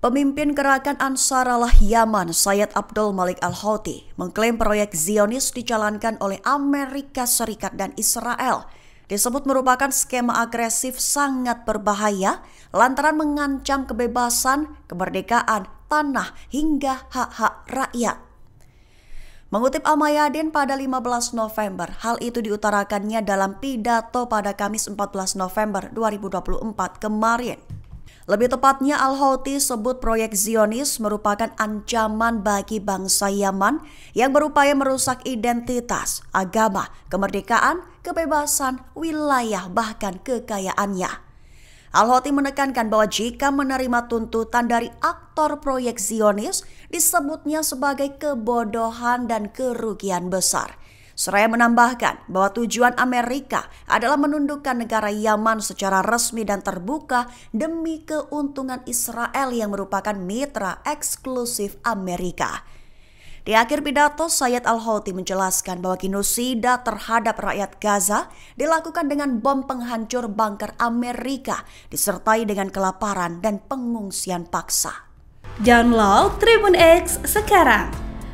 Pemimpin gerakan Ansarullah Yaman, Sayyid Abdul-Malik al-Houthi, mengklaim proyek Zionis dijalankan oleh Amerika Serikat dan Israel disebut merupakan skema agresif sangat berbahaya lantaran mengancam kebebasan, kemerdekaan, tanah, hingga hak-hak rakyat. Mengutip Al-Mayaden pada 15 November, hal itu diutarakannya dalam pidato pada Kamis 14 November 2024 kemarin. Lebih tepatnya, Al-Houthi sebut proyek Zionis merupakan ancaman bagi bangsa Yaman yang berupaya merusak identitas, agama, kemerdekaan, kebebasan, wilayah, bahkan kekayaannya. Al-Houthi menekankan bahwa jika menerima tuntutan dari aktor proyek Zionis, disebutnya sebagai kebodohan dan kerugian besar. Seraya menambahkan bahwa tujuan Amerika adalah menundukkan negara Yaman secara resmi dan terbuka demi keuntungan Israel yang merupakan mitra eksklusif Amerika. Di akhir pidato, Sayyid Al-Houthi menjelaskan bahwa genosida terhadap rakyat Gaza dilakukan dengan bom penghancur bunker Amerika disertai dengan kelaparan dan pengungsian paksa. Download TribunX sekarang.